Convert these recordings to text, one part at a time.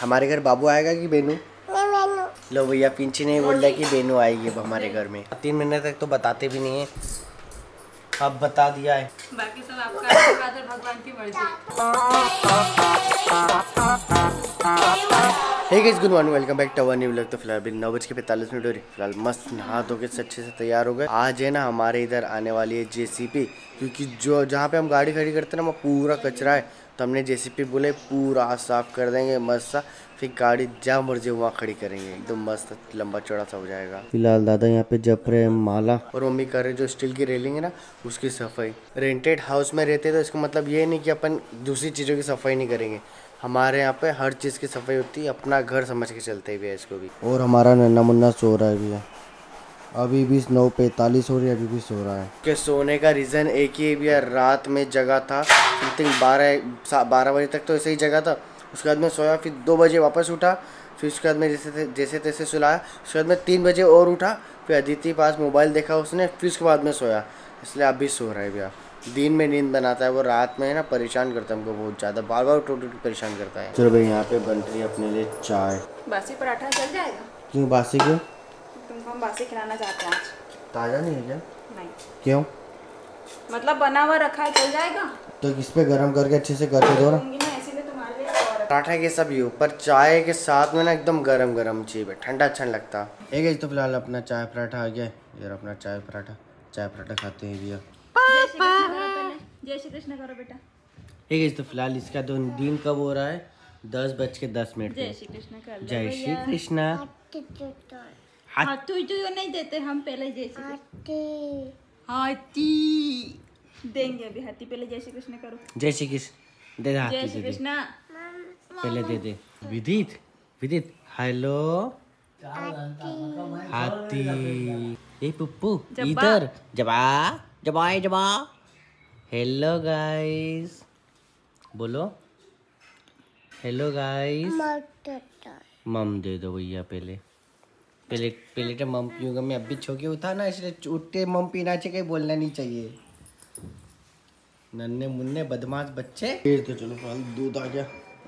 हमारे घर बाबू आएगा कि बेनू? लो भैया पिंची नहीं बोल रहा कि बेनू आएगी अब हमारे घर में। 3 महीने तक तो बताते भी नहीं है, अब बता दिया है। बाकी सब आपका भगवान की मर्जी। Guys good morning, welcome back to our new vlog. तो फिलहाल अभी 9:45 मिनट फिलहाल मस्त नहा धो के अच्छे से तैयार हो गए। आज है ना हमारे इधर आने वाली है JCB, क्योंकि जो जहाँ पे हम गाड़ी खड़ी करते हैं ना वहाँ पूरा कचरा है, तो हमने JCB बोले पूरा साफ कर देंगे मस्त सा, फिर गाड़ी जहाँ मर्जी वहाँ खड़ी करेंगे, एकदम मस्त लंबा चौड़ा सा हो जाएगा। फिलहाल दादा यहाँ पे जप रहे माला और मम्मी कर रहे जो स्टील की रेलिंग है ना उसकी सफाई। रेंटेड हाउस में रहते तो इसका मतलब ये नहीं कि अपन दूसरी चीज़ों की सफाई नहीं करेंगे, हमारे यहाँ पे हर चीज़ की सफाई होती है, अपना घर समझ के चलते भी है इसको भी। और हमारा नन्ना मुन्ना सो रहा है भैया, अभी भी 9:45 हो रही है, अभी भी सो रहा है। के सोने का रीज़न एक ही है भैया, रात में जगा था समथिंग 12 बजे तक तो ऐसे ही जगा था, उसके बाद में सोया, फिर 2 बजे वापस उठा, फिर उसके बाद में जैसे तैसे सुलाया, उसके बाद में 3 बजे और उठा, फिर अदिति पास मोबाइल देखा उसने, फिर उसके बाद में सोया, इसलिए अभी सो रहा है भैया। दिन में नींद बनाता है वो, रात में ना परेशान करता है हमको बहुत ज़्यादा, बार बार टोटल परेशान करता है। चलो भाई यहाँ पे बन रही है अपने लिए चाय। बासी पराठा चल जाएगा? क्यों बासी, क्यों तुमको हम बासी खिलाना चाहते हैं आज? ताज़ा नहीं है क्या? नहीं। क्यों? मतलब बना हुआ रखा है, चल जाएगा? तो इस पे गर्म करके अच्छे से करके दो ना, इसीलिए तुम्हारे लिए पराठा के सब यू, पर चाय के साथ में ना एकदम गरम गरम चाहिए, ठंडा अच्छा नहीं लगता। एक तो फिलहाल अपना चाय पराठा आ गया यार, अपना चाय पराठा खाते हैं भैया। जय श्री कृष्ण करो बेटा। एक तो फिलहाल इसका दिन कब हो रहा है? 10:10 जय श्री कृष्ण कर लो। जय श्री कृष्ण। हाथी जो नहीं देते हम पहले, जय श्री हाथी देंगे अभी, हाथी पहले जय श्री कृष्ण करो। जय श्री कृष्ण दे, जय श्री कृष्ण पहले दे दे। विदित विदित हेलो हाथी, ये पप्पू इधर जबा जबा जबा। हेलो गाइस बोलो, हेलो गाइस मम दे दो भैया पहले, पहले तो मम पीऊँगा मैं, अभी छोके उठा ना इसलिए उठते मम पीना चाहिए, कहीं बोलना नहीं चाहिए, नन्हे मुन्ने बदमाश बच्चे। तो चलो फिलहाल दूध आ गया,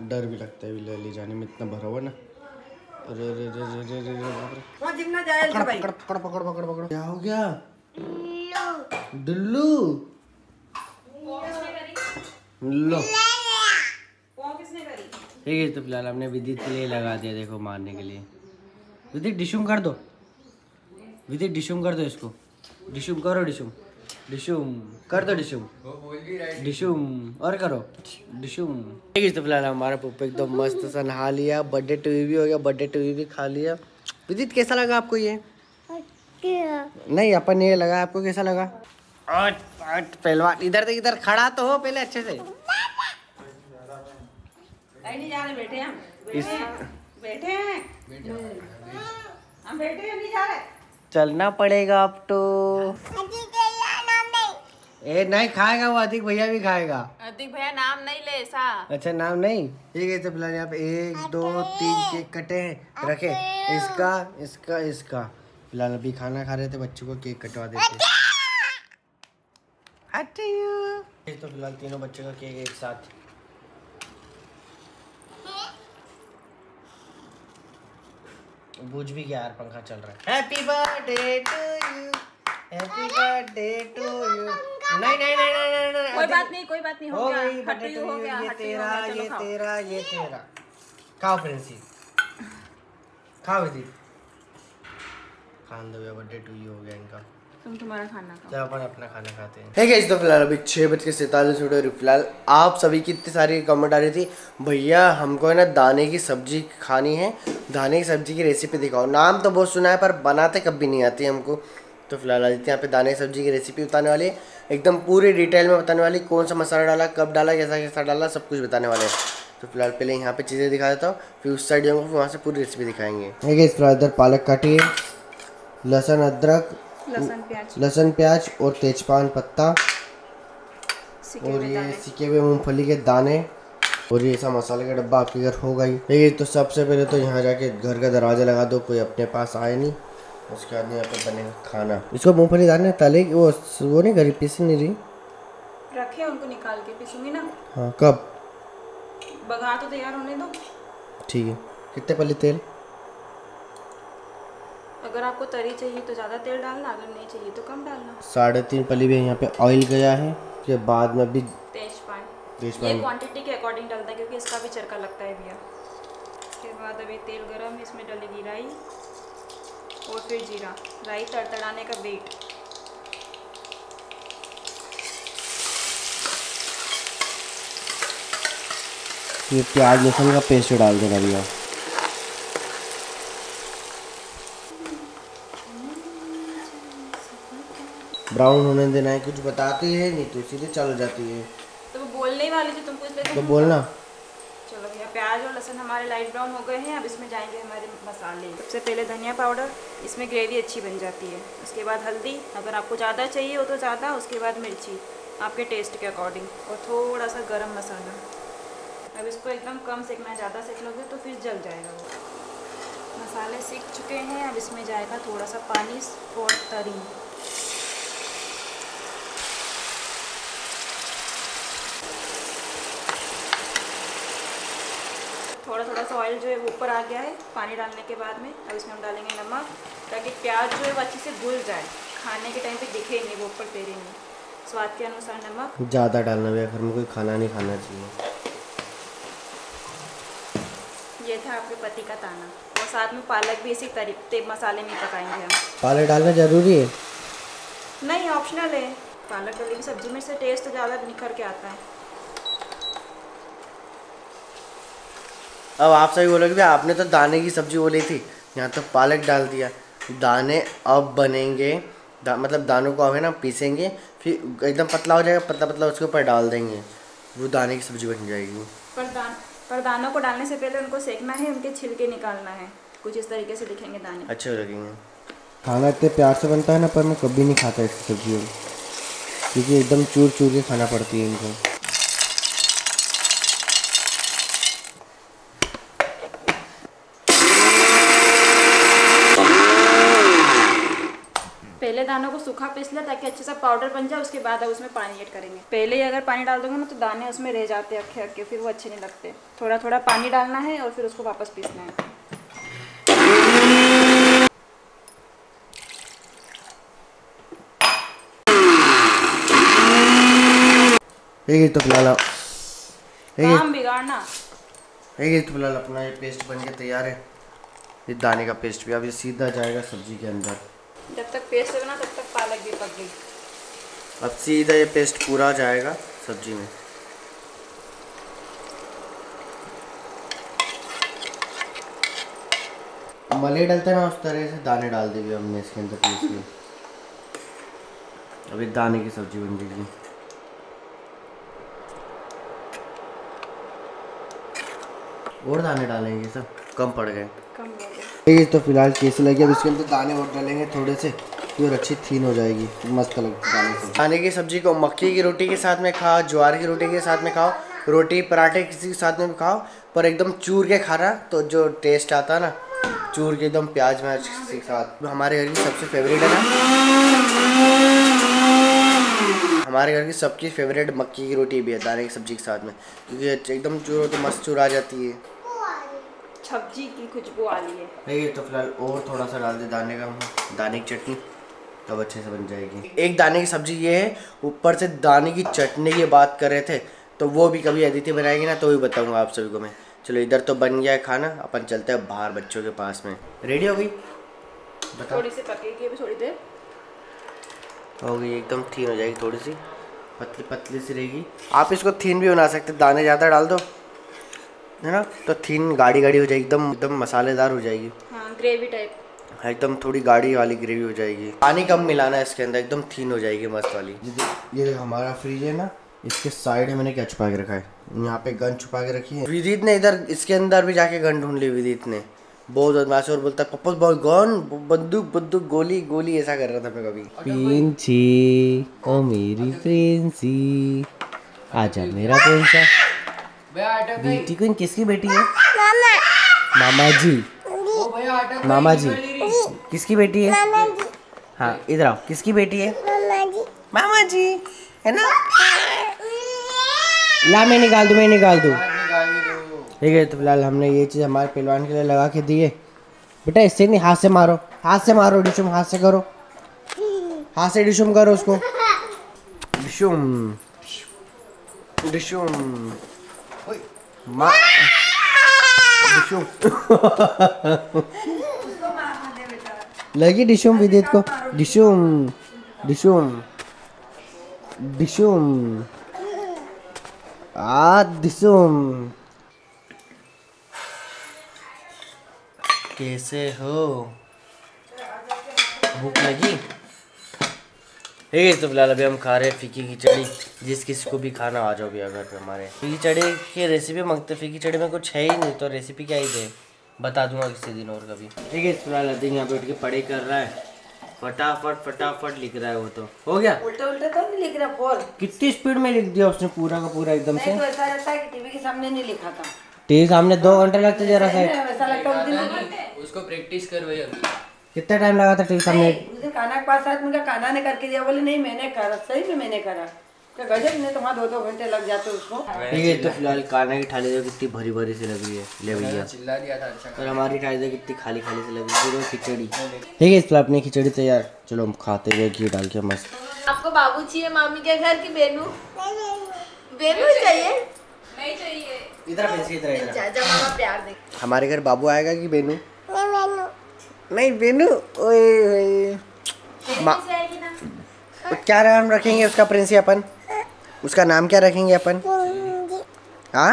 डर भी लगता है बिल्ला ले जाने में, इतना भरा हुआ ना। अरे अरे अरे अरे पकड़ पकड़ पकड़ पकड़, क्या हो गया दुल्लू? लो किसने करी? ठीक है तो फिलहाल हमने विदित के लिए लगा दिया, देखो मारने के लिए। विदित डिशुम कर दो, विदित डिशुम कर दो इसको, डिशुम करो, डिशुम डिशुम कर दो, डिशुम डिशुम और करो डिशुम। ठीक है तो फिलहाल हमारा पप्पू एकदम मस्त सा नहा लिया, बर्थडे टीवी भी हो गया, बर्थडे टीवी भी खा लिया। विदित कैसा लगा आपको ये? नहीं अपन ये लगा, आपको कैसा लगा? पहलवान इधर तक, इधर खड़ा तो हो पहले अच्छे से। नहीं जा रहे, बैठे हम बैठे हैं, हम बैठे नहीं जा रहे, चलना पड़ेगा अब तो। ए नहीं खाएगा वो, अधिक भैया भी खाएगा। अधिक भैया नाम नहीं ले ऐसा। अच्छा नाम नहीं, ठीक है। तो फिलहाल यहाँ पे 1 2 3 केक कटे हैं, रखे इसका इसका इसका। फिलहाल अभी खाना खा रहे थे, बच्चों को केक कटवा देते। तो फिलहाल तीनों बच्चे का केक एक साथ। बुझ भी गया यार, पंखा चल रहा है। Happy birthday to you, happy birthday to you. नहीं नहीं नहीं नहीं नहीं, कोई बात नहीं, कोई बात नहीं, हो गया बर्थडे हो गया, ये तेरा ये तेरा ये तेरा। खाओ प्रिंसी, खाओ दी, खान दो, बर्थडे टू यू हो गया इनका। तुम तुम्हारा खाना खाओ, अपन अपना खाना खाते हैं। ठीक है तो फिलहाल अभी 6:47 मिनट। फिलहाल आप सभी की इतनी सारी कमेंट आ रही थी, भैया हमको है ना दाने की सब्जी खानी है, दाने की सब्जी की रेसिपी दिखाओ। नाम तो बहुत सुना है पर बनाते कभी नहीं आती हमको। तो फिलहाल आदित्य यहाँ पे दाने की सब्जी की रेसिपी बताने वाली, एकदम पूरी डिटेल में बताने वाली, कौन सा मसाला डाला, कब डाला, कैसा कैसा डाला, सब कुछ बताने वाले। तो फिलहाल पहले यहाँ पे चीज़ें दिखा देता हूँ, फिर उस साइड जाऊँगा, वहाँ से पूरी रेसिपी दिखाएंगे। ठीक है इस तरह इधर पालक काटिए, लहसुन अदरक, लहसुन प्याज और तेजपान पत्ता, और ये सिके हुए मूंगफली के दाने, और ये ऐसा मसाले का डब्बा आपके घर होगा ही। ये तो सबसे पहले तो यहाँ जाके घर का दरवाजा लगा दो, कोई अपने पास आए नहीं। उसके बाद यहाँ पे बनेगा खाना। इसको मूंगफली दाने तले वो नहीं करी, पीसी नहीं रही, रखे उनको निकाल के पीसूंगी ना। हाँ कब? बघार तो तैयार होने दो। ठीक है, कितने पल्ले तेल? अगर आपको तरी चाहिए तो ज़्यादा तेल डालना, अगर नहीं चाहिए तो कम डालना। 3.5 पल्ली भी यहाँ पे ऑयल गया है। उसके बाद में भी तेजपान ये क्वांटिटी के अकॉर्डिंग डालता है क्योंकि इसका भी चरका लगता है भैया। उसके बाद अभी तेल गरम है, इसमें डालेगी राई और फिर जीरा। राई तड़तड़ाने का वेट। ये प्याज लहसुन का पेस्ट डाल देना भैया। ब्राउन होने देना है, कुछ बताते हैं नहीं तो सीधे चालू जाती है। तो बोलने ही वाली थी तुमको, इसलिए तो बोलना। चलो भैया, प्याज और लहसुन हमारे लाइट ब्राउन हो गए हैं। अब इसमें जाएंगे हमारे मसाले। सबसे पहले धनिया पाउडर, इसमें ग्रेवी अच्छी बन जाती है। उसके बाद हल्दी, अगर आपको ज़्यादा चाहिए हो तो ज़्यादा। उसके बाद मिर्ची आपके टेस्ट के अकॉर्डिंग, और थोड़ा सा गर्म मसाला। अब इसको एकदम कम सेकना है, ज़्यादा सेक लोगे तो फिर जल जाएगा वो। मसाले सीख चुके हैं, अब इसमें जाएगा थोड़ा सा पानी और तरी। थोड़ा थोड़ा सा ऑयल जो है वो ऊपर आ गया है पानी डालने के बाद में। अब इसमें हम डालेंगे नमक, ताकि प्याज जो है वो अच्छे से घुल जाए, खाने के टाइम पे दिखे नहीं वो ऊपर तेरे नहीं। स्वाद के अनुसार नमक ज़्यादा डालना है, घर में कोई खाना नहीं खाना चाहिए। ये था आपके पति का ताना। और साथ में पालक भी इसी तरीके मसाले में पकाएंगे हम। पालक डालना जरूरी है? नहीं, ऑप्शनल है। पालक डाली हुई सब्जी में से टेस्ट ज़्यादा निखर के आता है। अब आप सभी बोलोगे आपने तो दाने की सब्जी बोली थी, यहाँ तो पालक डाल दिया। दाने अब बनेंगे मतलब दानों को अब है ना पीसेंगे, फिर एकदम पतला हो जाएगा, पतला पतला उसके ऊपर डाल देंगे, वो दाने की सब्जी बन जाएगी। पर दानों को डालने से पहले उनको सेकना है, उनके छिलके निकालना है। कुछ इस तरीके से दिखेंगे दाने, अच्छे लगेंगे। खाना इतने प्यार से बनता है ना, पर मैं कभी नहीं खाता इसकी सब्जी क्योंकि एकदम चूर चूर के खाना पड़ती है इनको। पहले दानों को सूखा पीस ले ताकि अच्छे सा पाउडर बन जाए, उसके बाद अब उसमें पानी ऐड करेंगे। पहले ही अगर पानी डाल दोगे ना तो दाने उसमें रह जाते हैं अक्खे अक्खे, फिर वो अच्छे नहीं लगते। थोड़ा थोड़ा पानी डालना है और फिर उसको वापस पीसना है। एक तो लाला काम बिगाड़ना, एक तो लाला अपना ये पेस्ट बन के तैयार है। ये दाने का पेस्ट भी अब ये सीधा जाएगा सब्जी के अंदर। जब तक पेस्ट बना तब तक पालक भी पक गई। अब सीधा ये पेस्ट पूरा जाएगा सब्जी में। मलई डालते हैं ना, उस तरह से दाने डाल दिए हमने इसके अंदर पीस के। अभी दाने की सब्जी बन गई। और दाने डालेंगे, सब कम पड़ गए। ये तो फिलहाल कैसे लगी? अब इसके अंदर दाने और डालेंगे थोड़े से, और अच्छी थीन हो जाएगी, मस्त लगेगी। दाने की सब्जी को मक्की की रोटी के साथ में खाओ, ज्वार की रोटी के साथ में खाओ, रोटी पराठे किसी के साथ में खाओ, पर एकदम चूर के खाना तो जो टेस्ट आता है ना, चूर के एकदम प्याज में के साथ। हमारे घर की सबसे फेवरेट है ना, हमारे घर की सबकी फेवरेट मक्की की रोटी भी है दाने की सब्जी के साथ में, क्योंकि एकदम चूर तो मस्त चूर आ जाती है, सब्जी की खुशबू आ रही है। ये तो फिलहाल और थोड़ा सा डाल दे दाने का, दाने की चटनी, तब अच्छे से बन जाएगी। एक दाने की सब्जी ये है, ऊपर से दाने की चटनी की बात कर रहे थे तो वो भी कभी अदिति बनाएगी ना तो भी बताऊंगा आप सभी को मैं। चलो इधर तो बन गया है खाना, अपन चलते हैं बाहर बच्चों के पास में। रेडी हो गई, थोड़ी सी पकेगी अभी, थोड़ी देर हो गई, एकदम थीन हो जाएगी, थोड़ी सी पतली पतली सी रहेगी। आप इसको थीन भी बना सकते, दाने ज़्यादा डाल दो है ना तो थीन गाढ़ी गाढ़ी हो जाएगी, एकदम एकदम मसालेदार हो जाएगी। हाँ, ग्रेवी टाइप, एकदम थोड़ी गाढ़ी वाली ग्रेवी हो जाएगी। पानी कम मिलाना है इसके अंदर, एकदम थीन हो जाएगी मस्त वाली। ये हमारा फ्रिज है ना, इसके साइड में मैंने क्या छुपा के रखा है, यहाँ पे गन छुपा के रखी है। विदित ने इधर इसके अंदर भी जाके गन ढूंढ ली। विदित ने बहुत बदमाश, और बोलता पप्पा बहुत गन, बंदूक बंदूक, गोली गोली, ऐसा कर रहा था मैं कभी। प्रिंसी ओ मेरी प्रिंसी, आजा मेरा प्रिंसा। बेटी कौन, किसकी बेटी है? मामा जी, मामा जी किसकी बेटी है? हाँ इधर आओ, किसकी बेटी है? मामा जी है ना। ला मैं निकाल दूँ, मैं निकाल दूँ। ठीक है। तो फिलहाल हमने ये चीज़ हमारे पहलवान के लिए लगा के दी है। बेटा इससे नहीं, हाथ से मारो, हाथ से मारो डिशुम, हाथ से करो, हाथ से डिशुम करो उसको, डिशुम डिशुम डिशुम लगी डिशुम विदित को, डिशुम डिशुम डिशुम आ डिशुम। कैसे हो, भूख लगी? तो फिलहाल अभी हम खा रहे हैं फीकी खिचड़ी। जिस किसी को भी खाना आ जाओ भैया घर पे हमारे। फीकी खिचड़ी की रेसिपी मांगते, फीकी खिचड़ी में कुछ है ही नहीं तो रेसिपी क्या ही दे, बता दूंगा किसी दिन और कभी। ठीक है, फिलहाल अभी यहाँ पे उठ के पढ़ाई कर रहा है, फटाफट फटाफट लिख रहा है वो। तो हो गया उल्टा उल्टा तो नहीं लिख रहा, बोल कितनी स्पीड में लिख दिया उसने पूरा का पूरा एकदम से। टीवी के सामने नहीं लिखा था, टीवी सामने 2 घंटे लगते जरा सा, उसको प्रैक्टिस कर वही। कितना टाइम लगा था टीवी सामने? उस दिन काना के पास साथ में काना ने करके दिया, बोले नहीं मैंने करा, सही में मैंने करा, क्या गजब ने, तुम्हारा 2-2 घंटे लग जाते उसको। ठीक है, तो फिलहाल काना की थाली देखो कितनी भरी भरी सी लगी है, ले भैया चिल्ला दिया था अच्छा, और हमारी थाली देखो कितनी खाली खाली सी लगी पूरी खिचड़ी। ठीक है, इसलिए अपनी खिचड़ी तैयार, चलो हम खाते हुए घी डाल के मस्त। आपको बाबू चाहिए मामी के घर की बेनू? बेनू चाहिए? नहीं चाहिए। इधर जाजा मामा प्यार दे। हमारे घर बाबू आएगा कि बेनू? नहीं बेनू। क्या नाम रखेंगे उसका प्रिंसी अपन? उसका नाम क्या रखेंगे अपन? हाँ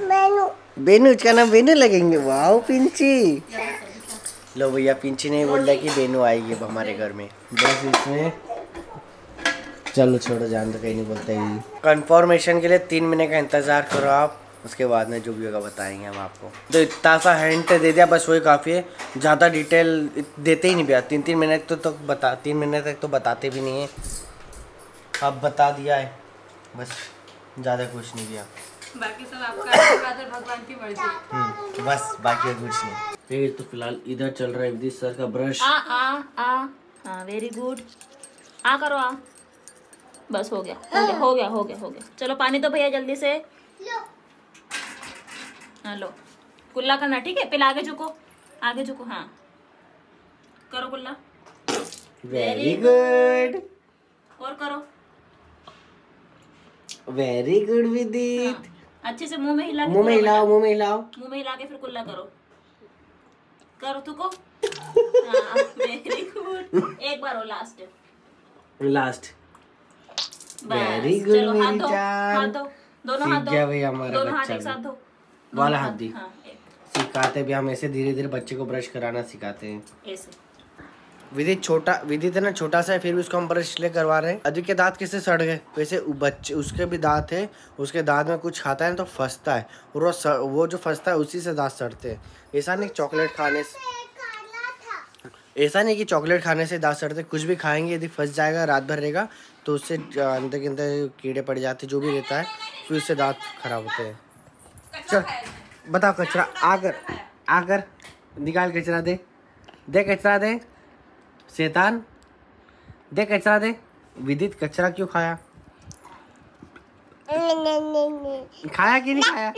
बेनू, बेनू, उसका नाम बेनू लगेंगे। वाह पिंची, लो भैया पिंची ने बोल रहा कि बेनू आएगी अब हमारे घर में। बस इसमें चलो छोड़ो जान, तो कहीं नहीं बोलते ही। कंफर्मेशन के लिए 3 महीने का इंतज़ार करो आप, उसके बाद में जो भी होगा बताएंगे हम आपको। तो इतना सा हिंट दे दिया बस वही काफ़ी है, ज़्यादा डिटेल देते ही नहीं भैया। 3-3 महीने तो बता, 3 महीने तक तो बताते भी नहीं है, अब बता दिया है बस, ज़्यादा कुछ नहीं किया, बाकी सब आपका भगवान की मर्जी बस, बाकी कुछ नहीं। तो फिलहाल इधर चल रहा है विदित सर का ब्रश, वेरी गुड आ करो आ, बस हो गया हो गया हो गया हो गया हो गया। चलो पानी तो भैया जल्दी से लो, कुल्ला करना ठीक है, पहले आगे झुको, आगे झुको, हाँ करो कुल्ला, वेरी गुड, और करो वेरी गुड विदित, हाँ। अच्छे से मुंह में हिला, मुंह में हिलाओ, मुंह में हिलाओ, मुंह में हिला के फिर कुल्ला करो, करो तुको वेरी गुड, एक बार और लास्ट लास्ट वेरी गुड मेरी जान। दोनों हाथ दो भैया, हमारा बच्चा एक साथ दो, वाला हाथ दी, हाँ, सिखाते भी हम ऐसे धीरे धीरे बच्चे को ब्रश कराना सिखाते हैं ऐसे। विदित छोटा, विदित है ना छोटा सा है फिर भी उसको हम ब्रश इसलिए करवा रहे हैं। अदित के दांत किससे सड़ गए वैसे, बच्चे उसके भी दांत है, उसके दांत में कुछ खाता है ना तो फंसता है, और वो जो फंसता है उसी से दांत सड़ते हैं। ऐसा नहीं चॉकलेट खाने से, ऐसा नहीं कि चॉकलेट खाने से दांत सड़ते, कुछ भी खाएंगे यदि फंस जाएगा रात भर रहेगा तो उससे अंदर के अंदर कीड़े पड़ जाते जो भी रहता है, फिर उससे दांत खराब होते हैं। चल बताओ कचरा, आकर आकर निकाल कचरा, दे कचरा दे, शैतान दे कचरा दे। विदित कचरा क्यों खाया? खाया कि नहीं खाया?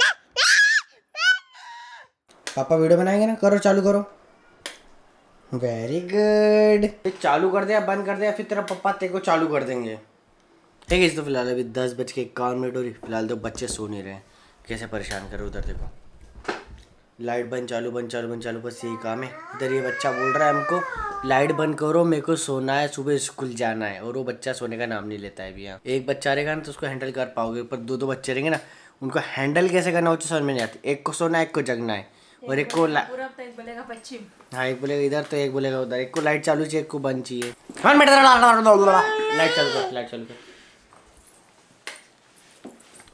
पापा वीडियो बनाएंगे ना, करो चालू करो, वेरी गुड, चालू कर दे या बंद कर दे या फिर तेरा पप्पा तेरे को चालू कर देंगे। ठीक है, तो फिलहाल अभी 10:51 हो रही, फिलहाल तो बच्चे सो नहीं रहे, कैसे परेशान करो। उधर देखो लाइट बंद चालू बंद चालू बंद चालू, बस यही काम है। इधर ये बच्चा बोल रहा है हमको लाइट बंद करो, मेरे को सोना है, सुबह स्कूल जाना है, और वो बच्चा सोने का नाम नहीं लेता है। भैया एक बच्चा रहेगा ना तो उसको हैंडल कर पाओगे, पर 2-2 बच्चे रहेंगे ना उनको हैंडल कैसे करना हो समझ में नहीं आती, एक को सोना एक को जगना है, और एक को बोलेगा पश्चिम, हाँ एक बोलेगा इधर तो एक बोलेगा उधर, एक को लाइट चालू चाहिए एक को बंद चाहिए। लाइट चालू कर, लाइट चालू कर।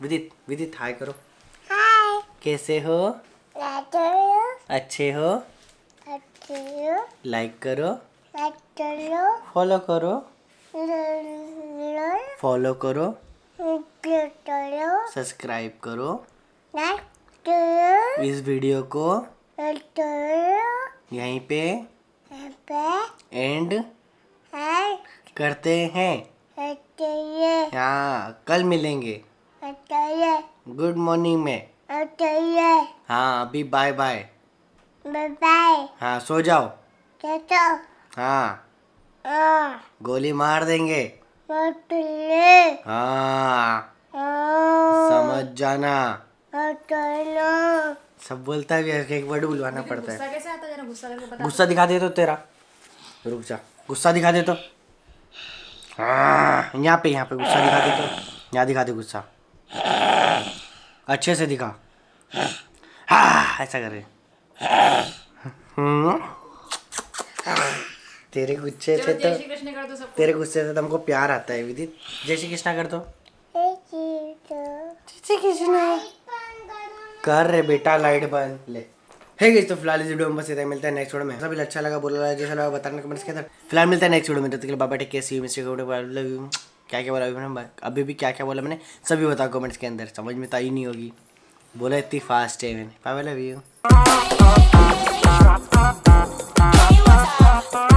विदित विदित हाय करो, कैसे हो? अच्छे हो? लाइक करो, फॉलो करो, फॉलो करो, सब्सक्राइब करो इस वीडियो को, यहीं पे एंड करते हैं। हाँ कल मिलेंगे गुड मॉर्निंग में। चाहिए। हाँ अभी बाय बाय बाय। हाँ सो जाओ। हाँ गोली मार देंगे। हाँ समझ जाना। सब बोलता है भी एक वर्ड बुलवाना पड़ता है। कैसे आता है? गुस्सा दिखा दे तो तेरा। रुक जा, गुस्सा दिखा दे तो। हाँ यहाँ पे गुस्सा दिखा दे तो। यहाँ दिखा दे गुस्सा, अच्छे से दिखा। हाँ ऐसा करे। तेरे गुस्से से तो हमको प्यार आता है विदित। जय श्री कृष्णा कर दो। जय कृष्णा कर रे बेटा, लाइट बंद ले। हे गाइस तो फिलहाल इस वीडियो में बस इतना ही, मिलता है नेक्स्ट वीडियो में। सभी अच्छा लगा बोला जैसा लगा बताना कमेंट्स के अंदर। फिलहाल मिलता है नेक्स्ट वीडियो में, तब तक के लिए bye. Take care, see you, mister good. क्या बोला अभी मैंने? अभी भी क्या बोला मैंने सभी बताओ कमेंट्स के अंदर। समझ में तो आई नहीं होगी, बोला इतनी फास्ट है मैंने। Bye bye, love you.